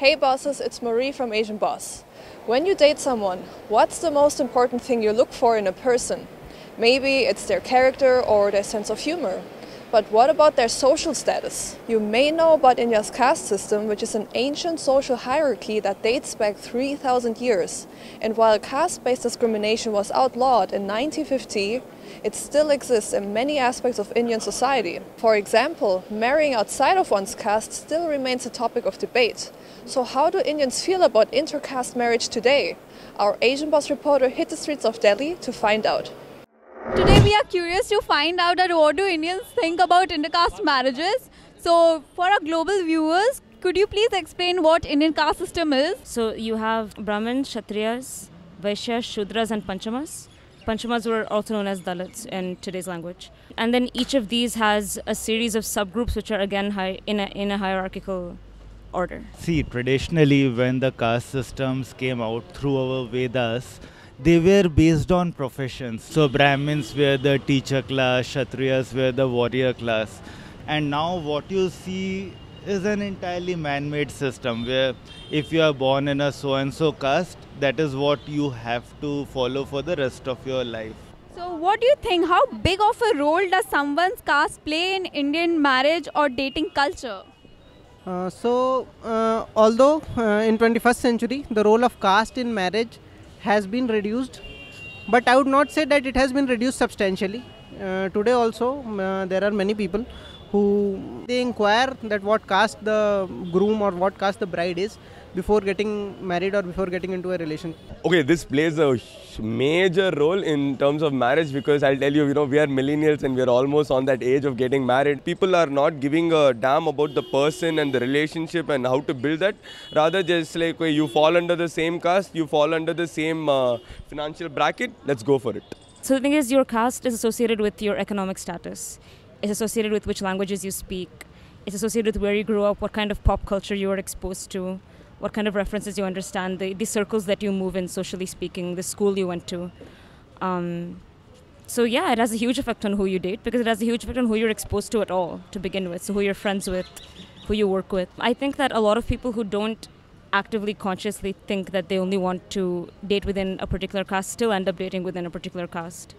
Hey bosses, it's Marie from Asian Boss. When you date someone, what's the most important thing you look for in a person? Maybe it's their character or their sense of humor. But what about their social status? You may know about India's caste system, which is an ancient social hierarchy that dates back 3,000 years. And while caste-based discrimination was outlawed in 1950, it still exists in many aspects of Indian society. For example, marrying outside of one's caste still remains a topic of debate. So how do Indians feel about inter-caste marriage today? Our Asian Boss reporter hit the streets of Delhi to find out. Today we are curious to find out that what do Indians think about inter-caste marriages. So for our global viewers, could you please explain what Indian caste system is? So you have Brahmin, Kshatriyas, Vaishya, Shudras and Panchamas. Panchamas were also known as Dalits in today's language. And then each of these has a series of subgroups which are again in a hierarchical order. See, traditionally when the caste systems came out through our Vedas, they were based on professions. So Brahmins were the teacher class, Kshatriyas were the warrior class. And now what you see is an entirely man-made system where if you are born in a so-and-so caste, that is what you have to follow for the rest of your life. So what do you think, how big of a role does someone's caste play in Indian marriage or dating culture? Although in 21st century, the role of caste in marriage has been reduced, but I would not say that it has been reduced substantially. Today also, there are many people who they inquire that what caste the groom or what caste the bride is before getting married or before getting into a relationship. Okay, this plays a major role in terms of marriage because I'll tell you, we are millennials and we are almost on that age of getting married. People are not giving a damn about the person and the relationship and how to build that. Rather just like, you fall under the same caste, you fall under the same financial bracket, let's go for it. So the thing is, your caste is associated with your economic status. It's associated with which languages you speak. It's associated with where you grew up, what kind of pop culture you are exposed to, what kind of references you understand, the circles that you move in, socially speaking, the school you went to. So yeah, it has a huge effect on who you date because it has a huge effect on who you're exposed to at all to begin with, so who you're friends with, who you work with. I think that a lot of people who don't actively, consciously think that they only want to date within a particular caste still end up dating within a particular caste.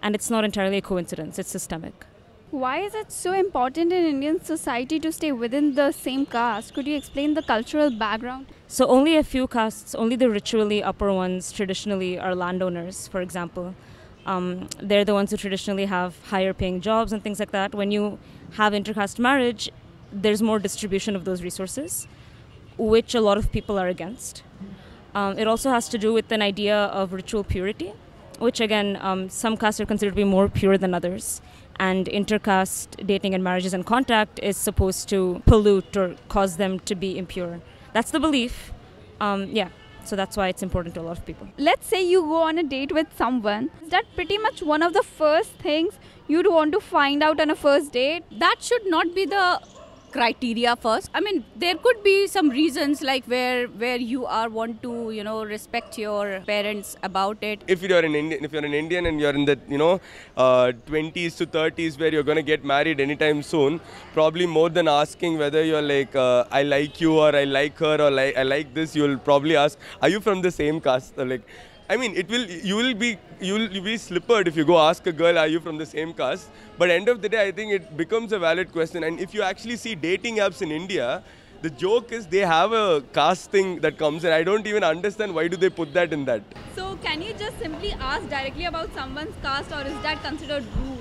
And it's not entirely a coincidence, it's systemic. Why is it so important in Indian society to stay within the same caste? Could you explain the cultural background? So only a few castes, only the ritually upper ones traditionally are landowners, for example. They're the ones who traditionally have higher paying jobs and things like that. When you have intercaste marriage, there's more distribution of those resources, which a lot of people are against. It also has to do with an idea of ritual purity, which again, some castes are considered to be more pure than others. And intercaste dating and marriages and contact is supposed to pollute or cause them to be impure. That's the belief. So that's why it's important to a lot of people. Let's say you go on a date with someone. Is that pretty much one of the first things you'd want to find out on a first date? That should not be the criteria first. I mean, there could be some reasons like where you are want to, respect your parents about it. If you're an Indian and you're in the, 20s to 30s where you're going to get married anytime soon, probably more than asking whether you're like, I like you or I like her or I like this, you'll probably ask, are you from the same caste? You'll be slippered if you go ask a girl, are you from the same caste? But end of the day, I think it becomes a valid question. And if you actually see dating apps in India, the joke is they have a caste thing that comes in. I don't even understand why do they put that in that. So can you just simply ask directly about someone's caste or is that considered rude?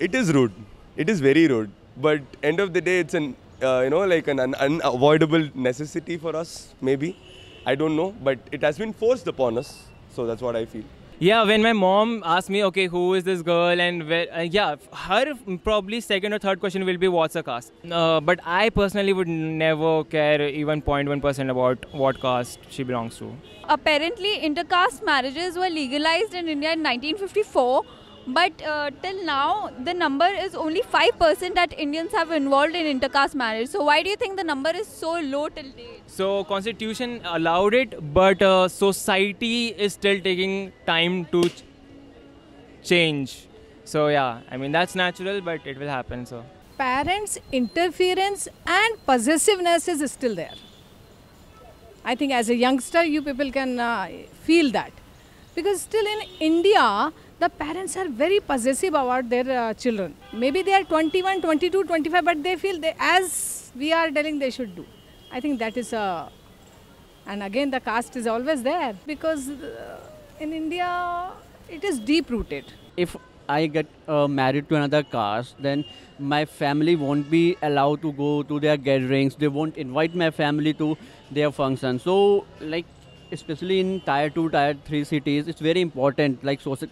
It is rude. It is very rude. But end of the day, it's an unavoidable necessity for us, maybe. I don't know, but it has been forced upon us, so that's what I feel. Yeah, when my mom asked me, okay, who is this girl and where, her probably second or third question will be what's her caste. But I personally would never care even 0.1% about what caste she belongs to. Apparently, intercaste marriages were legalized in India in 1954, but till now, the number is only 5% that Indians have involved in intercaste marriage. So why do you think the number is so low till date? So constitution allowed it, but society is still taking time to change. So yeah, I mean, that's natural, but it will happen. So parents' interference and possessiveness is still there. I think as a youngster, you people can feel that. Because still in India, the parents are very possessive about their children. Maybe they are 21, 22, 25, but they feel they, as we are telling they should do. I think that is a... And again, the caste is always there. Because in India, it is deep-rooted. If I get married to another caste, then my family won't be allowed to go to their gatherings. They won't invite my family to their functions. So, like, especially in tier 2, tier 3 cities, it's very important, like, social,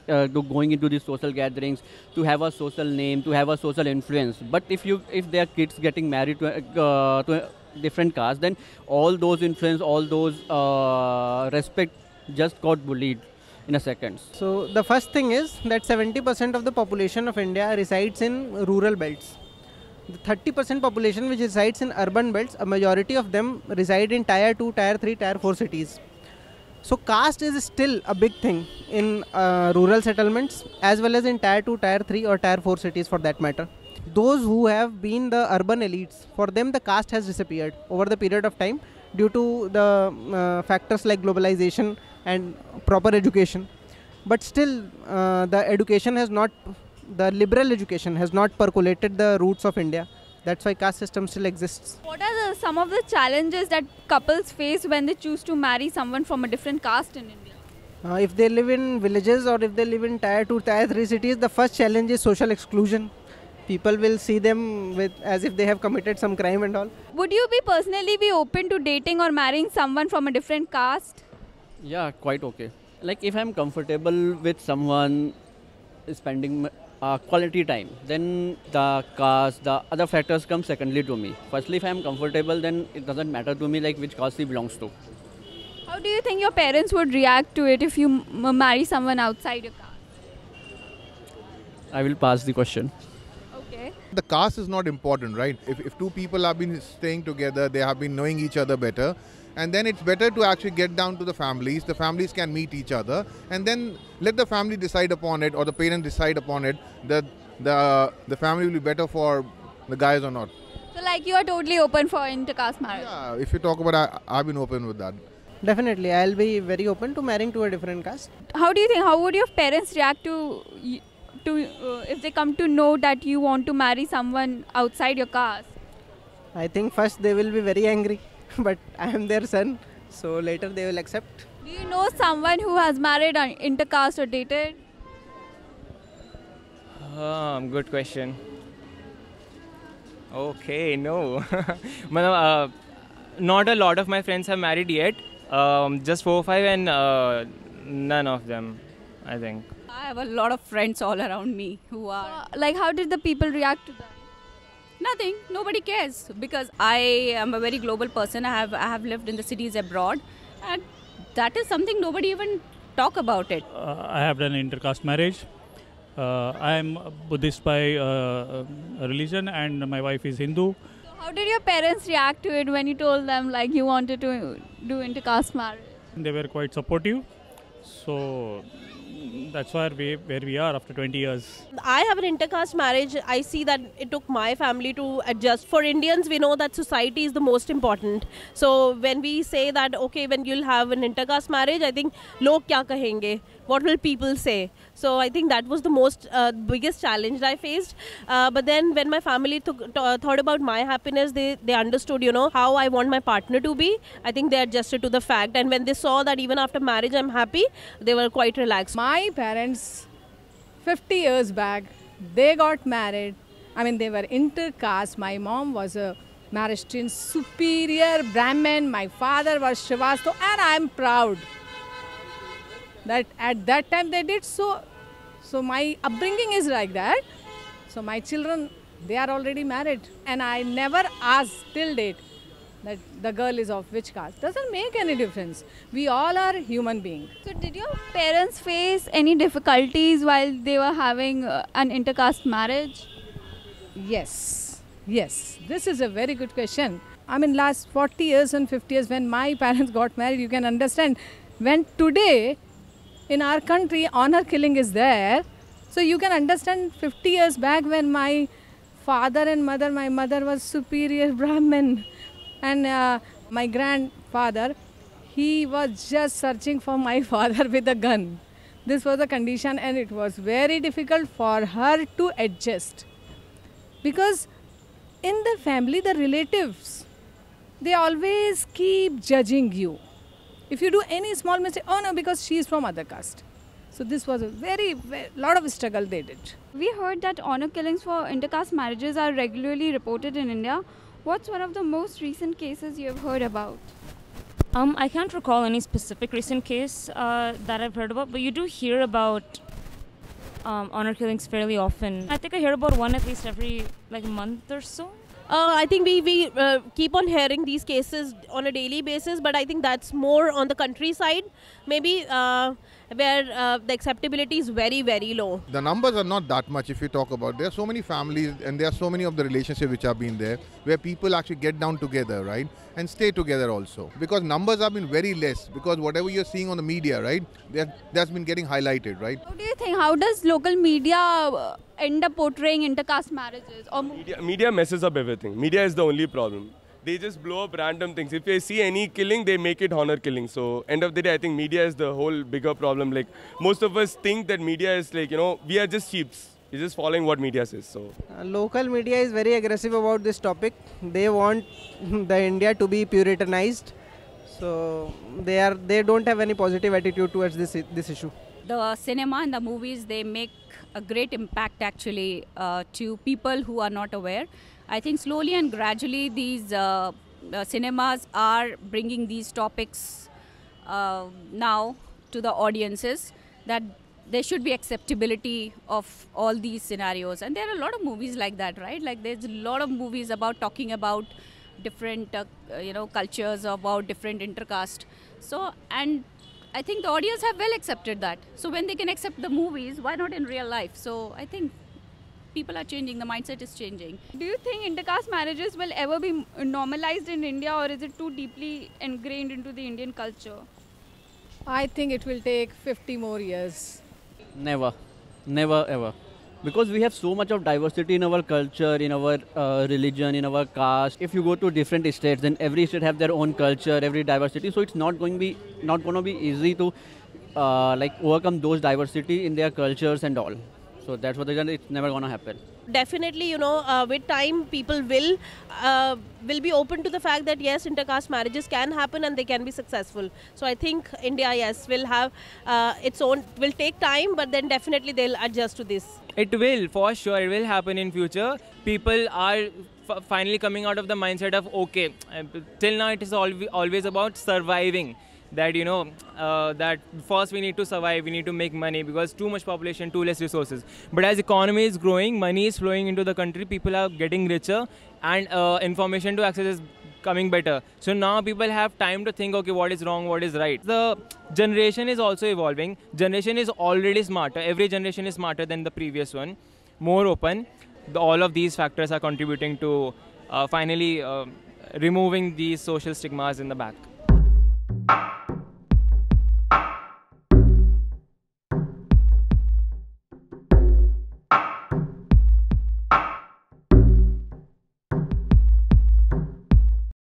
going into these social gatherings, to have a social name, to have a social influence. But if their kids getting married to a different caste, then all those influence, all those respect just got bullied in a second. So the first thing is that 70% of the population of India resides in rural belts. The 30% population which resides in urban belts, a majority of them reside in tier 2, tier 3, tier 4 cities. So caste is still a big thing in rural settlements as well as in tier 2, tier 3 or tier 4 cities for that matter. Those who have been the urban elites, for them the caste has disappeared over the period of time due to the factors like globalization and proper education. But still the education has not, the liberal education has not percolated the roots of India. That's why caste system still exists. What are some of the challenges that couples face when they choose to marry someone from a different caste in India? If they live in villages or if they live in tier 2, tier 3 cities, the first challenge is social exclusion. People will see them with as if they have committed some crime and all. Would you personally be open to dating or marrying someone from a different caste? Yeah, quite okay. Like if I'm comfortable with someone spending quality time, then the caste, the other factors come secondly to me. Firstly, if I'm comfortable, then it doesn't matter to me like which caste he belongs to. How do you think your parents would react to it if you marry someone outside your caste? I will pass the question. The caste is not important, right? If two people have been staying together, they have been knowing each other better, and then it's better to actually get down to the families. The families can meet each other and then let the family decide upon it, or the parent decide upon it, that the family will be better for the guys or not. So like you are totally open for intercaste marriage? Yeah, if you talk about I've been open with that. Definitely, I'll be very open to marrying to a different caste. How do you think, how would your parents react to if they come to know that you want to marry someone outside your caste? I think first they will be very angry, but I am their son, so later they will accept. Do you know someone who has married an intercaste or dated? Good question. Okay, no. Not a lot of my friends have married yet, just 4 or 5, and none of them, I think. I have a lot of friends all around me who are... Like, how did the people react to that? Nothing. Nobody cares. Because I am a very global person. I have lived in the cities abroad. And that is something nobody even talk about it. I have done intercaste marriage. I am Buddhist by religion and my wife is Hindu. So how did your parents react to it when you told them, like, you wanted to do intercaste marriage? They were quite supportive. So... That's where we are after 20 years. I have an intercaste marriage. I see that it took my family to adjust. For Indians, we know that society is the most important. So when we say that, okay, when you'll have an intercaste marriage, I think, log kya kahenge? What will people say? So I think that was the most biggest challenge that I faced. But then when my family thought about my happiness, they understood, you know, how I want my partner to be. I think they adjusted to the fact. And when they saw that even after marriage I'm happy, they were quite relaxed. My parents, 50 years back, they got married. I mean, they were intercaste. My mom was a Maharashtrian superior Brahmin. My father was Shivastha, and I'm proud that at that time they did so. So my upbringing is like that. So my children, they are already married. And I never asked till date that the girl is of which caste. Doesn't make any difference. We all are human beings. So did your parents face any difficulties while they were having an intercaste marriage? Yes. Yes. This is a very good question. I mean, last 40 years and 50 years when my parents got married, you can understand. When today, in our country, honor killing is there. So you can understand 50 years back when my father and mother, my mother was superior Brahmin and my grandfather, He was just searching for my father with a gun. This was the condition, and it was very difficult for her to adjust. Because in the family, the relatives, they always keep judging you. If you do any small mistake, oh no, because she is from other caste. So this was a very lot of struggle they did. We heard that honor killings for intercaste marriages are regularly reported in India. What's one of the most recent cases you have heard about? I can't recall any specific recent case that I've heard about, but you do hear about honor killings fairly often. I think I hear about one at least every month or so. I think we keep on hearing these cases on a daily basis, but I think that's more on the countryside, maybe where the acceptability is very, very low. The numbers are not that much if you talk about. There are so many families and there are so many of the relationships which have been there where people actually get down together, right, and stay together also. Because numbers have been very less, because whatever you're seeing on the media, right, that's been getting highlighted, right. What do you think? How does local media end up portraying intercaste marriages? Or media messes up everything. Media is the only problem. They just blow up random things. If they see any killing, they make it honor killing. So end of the day, I think media is the whole bigger problem. Like most of us think that media is we are just sheep. We're just following what media says. So local media is very aggressive about this topic. They want the India to be puritanized. So they don't have any positive attitude towards this issue. The cinema and the movies, they make a great impact actually to people who are not aware. I think slowly and gradually these cinemas are bringing these topics now to the audiences, that there should be acceptability of all these scenarios. And there are a lot of movies like that, right? Like there's a lot of movies about talking about different, cultures, about different intercaste. So, and I think the audience have well accepted that. So when they can accept the movies, why not in real life? So I think people are changing, the mindset is changing. Do you think intercaste marriages will ever be normalized in India, or is it too deeply ingrained into the Indian culture? I think it will take 50 more years. Never, never ever. Because we have so much of diversity in our culture, in our religion, in our caste. If you go to different states, then every state have their own culture, every diversity. So it's not going to be easy to overcome those diversity in their cultures and all. So that's what it's never going to happen. Definitely, with time, people will be open to the fact that yes, intercaste marriages can happen and they can be successful. So I think India, yes, will have its own, will take time, but then definitely they'll adjust to this. It will, for sure, it will happen in future. People are finally coming out of the mindset of, okay, till now it is always about surviving. That that first we need to survive, we need to make money, because too much population, too less resources. But as economy is growing, money is flowing into the country, people are getting richer, and information to access is coming better. So now people have time to think, okay, what is wrong, what is right. The generation is also evolving. Generation is already smarter. Every generation is smarter than the previous one, more open. All of these factors are contributing to finally removing these social stigmas in the back.